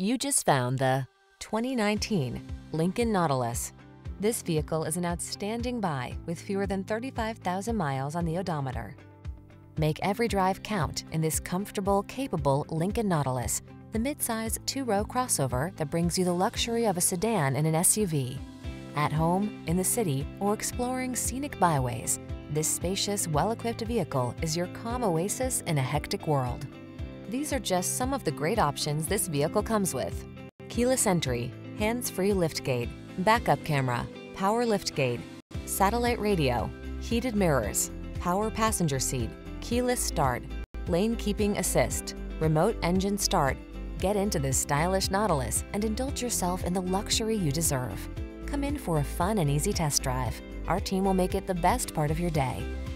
You just found the 2019 Lincoln Nautilus. This vehicle is an outstanding buy with fewer than 35,000 miles on the odometer. Make every drive count in this comfortable, capable Lincoln Nautilus, the midsize two-row crossover that brings you the luxury of a sedan and an SUV. At home, in the city, or exploring scenic byways, this spacious, well-equipped vehicle is your calm oasis in a hectic world. These are just some of the great options this vehicle comes with: keyless entry, hands-free liftgate, backup camera, power liftgate, satellite radio, heated mirrors, power passenger seat, keyless start, lane keeping assist, remote engine start. Get into this stylish Nautilus and indulge yourself in the luxury you deserve. Come in for a fun and easy test drive. Our team will make it the best part of your day.